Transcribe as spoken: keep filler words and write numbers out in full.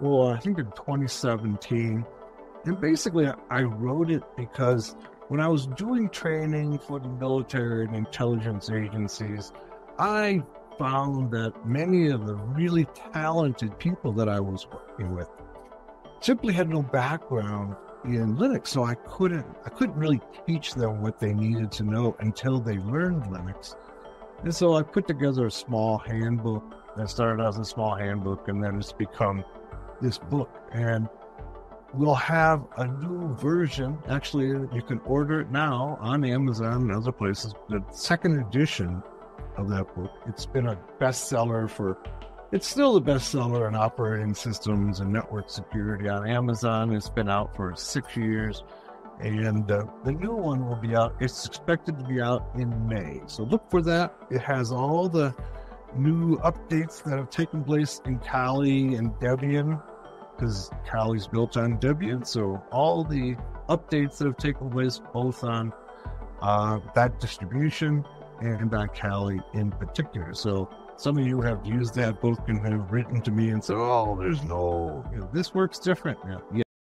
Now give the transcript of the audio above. well, I think in twenty seventeen. And basically, I wrote it because when I was doing training for the military and intelligence agencies, I found that many of the really talented people that I was working with simply had no background in Linux, so I couldn't I couldn't really teach them what they needed to know until they learned Linux. And so I put together a small handbook that started as a small handbook, and then it's become this book. And we'll have a new version. Actually, you can order it now on Amazon and other places. The second edition of that book. It's been a bestseller for, it's still the bestseller in operating systems and network security on Amazon. It's been out for six years. And uh, the new one will be out. It's expected to be out in May. So look for that. It has all the new updates that have taken place in Kali and Debian, because Kali's built on Debian. So all the updates that have taken place both on uh, that distribution and on Kali in particular. So some of you have used that book and have written to me and said, oh, there's no, you know, this works different. Yeah. yeah.